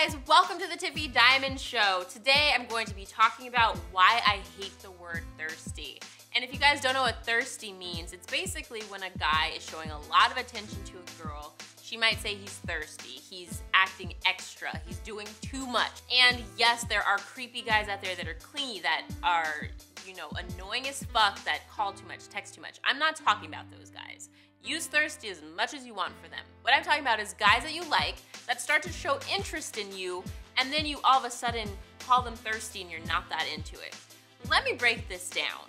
guys, welcome to the Tiffy Diamond Show. Today I'm going to be talking about why I hate the word thirsty. And if you guys don't know what thirsty means, it's basically when a guy is showing a lot of attention to a girl. She might say he's thirsty, he's acting extra, he's doing too much. And yes, there are creepy guys out there that are clingy, that are, you know, annoying as fuck, that call too much, text too much. I'm not talking about those guys. Use thirsty as much as you want for them. What I'm talking about is guys that you like, that start to show interest in you, and then you all of a sudden call them thirsty and you're not that into it. Let me break this down.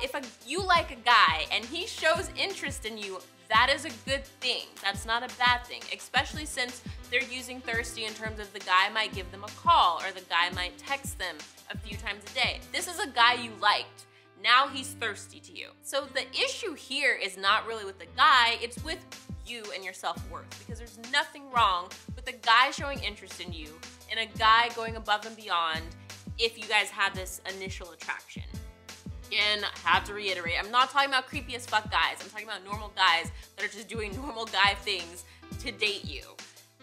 If you like a guy and he shows interest in you, that is a good thing. That's not a bad thing, especially since they're using thirsty in terms of the guy might give them a call or the guy might text them a few times a day. This is a guy you liked. Now he's thirsty to you. So the issue here is not really with the guy, it's with you and your self-worth, because there's nothing wrong with a guy showing interest in you and a guy going above and beyond if you guys have this initial attraction. Again, I have to reiterate, I'm not talking about creepy as fuck guys. I'm talking about normal guys that are just doing normal guy things to date you.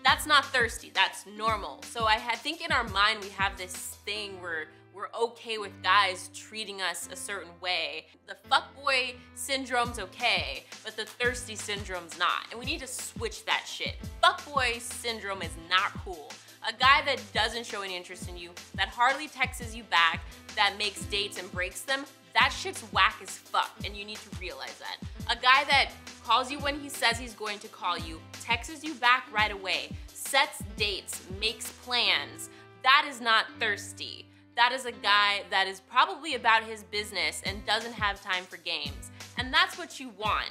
That's not thirsty, that's normal. So I think in our mind we have this thing where we're okay with guys treating us a certain way. The fuckboy syndrome's okay, but the thirsty syndrome's not. And we need to switch that shit. Fuckboy syndrome is not cool. A guy that doesn't show any interest in you, that hardly texts you back, that makes dates and breaks them, that shit's whack as fuck, and you need to realize that. A guy that calls you when he says he's going to call you, texts you back right away, sets dates, makes plans, that is not thirsty. That is a guy that is probably about his business and doesn't have time for games. And that's what you want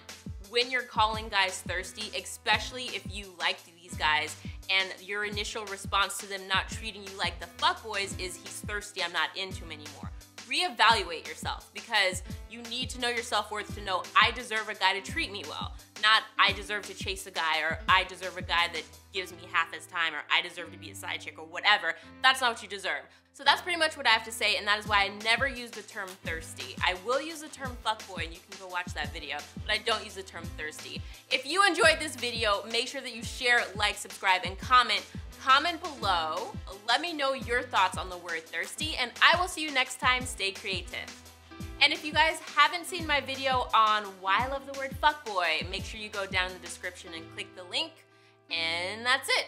when you're calling guys thirsty, especially if you like these guys and your initial response to them not treating you like the fuckboys is he's thirsty, I'm not into him anymore. Reevaluate yourself, because you need to know your self-worth to know I deserve a guy to treat me well, not I deserve to chase a guy, or I deserve a guy that gives me half his time, or I deserve to be a side chick or whatever. That's not what you deserve. So that's pretty much what I have to say, and that is why I never use the term thirsty. I will use the term fuckboy, and you can go watch that video, but I don't use the term thirsty. If you enjoyed this video, make sure that you share, like, subscribe, and comment. Comment below. Let me know your thoughts on the word thirsty, and I will see you next time. Stay creative. And if you guys haven't seen my video on why I love the word fuckboy, make sure you go down in the description and click the link. And that's it.